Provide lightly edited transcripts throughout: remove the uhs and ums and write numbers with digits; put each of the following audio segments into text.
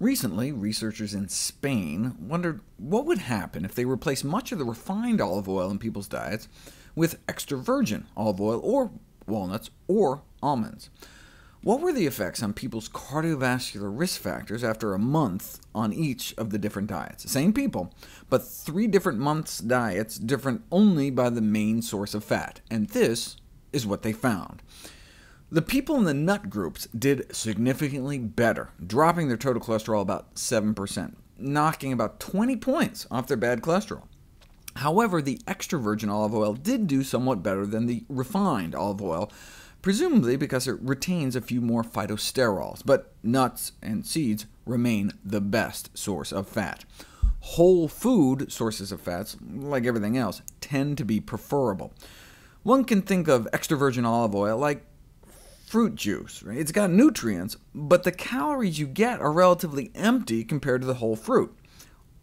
Recently, researchers in Spain wondered what would happen if they replaced much of the refined olive oil in people's diets with extra virgin olive oil, or walnuts, or almonds. What were the effects on people's cardiovascular risk factors after a month on each of the different diets? Same people, but 3 different months' diets different only by the main source of fat, and this is what they found. The people in the nut groups did significantly better, dropping their total cholesterol about 7%, knocking about 20 points off their bad cholesterol. However, the extra virgin olive oil did do somewhat better than the refined olive oil, presumably because it retains a few more phytosterols, but nuts and seeds remain the best source of fat. Whole food sources of fats, like everything else, tend to be preferable. One can think of extra virgin olive oil like fruit juice. Right? It's got nutrients, but the calories you get are relatively empty compared to the whole fruit.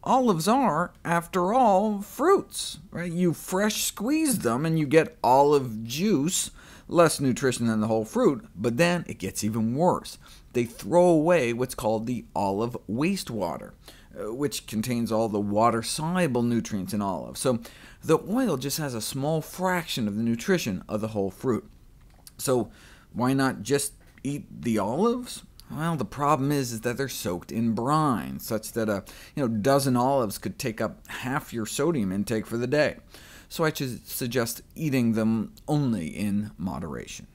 Olives are, after all, fruits. Right? You fresh squeeze them and you get olive juice, less nutrition than the whole fruit, but then it gets even worse. They throw away what's called the olive wastewater, which contains all the water-soluble nutrients in olives, so the oil just has a small fraction of the nutrition of the whole fruit. So why not just eat the olives? Well, the problem is that they're soaked in brine, such that a dozen olives could take up half your sodium intake for the day. So I should suggest eating them only in moderation.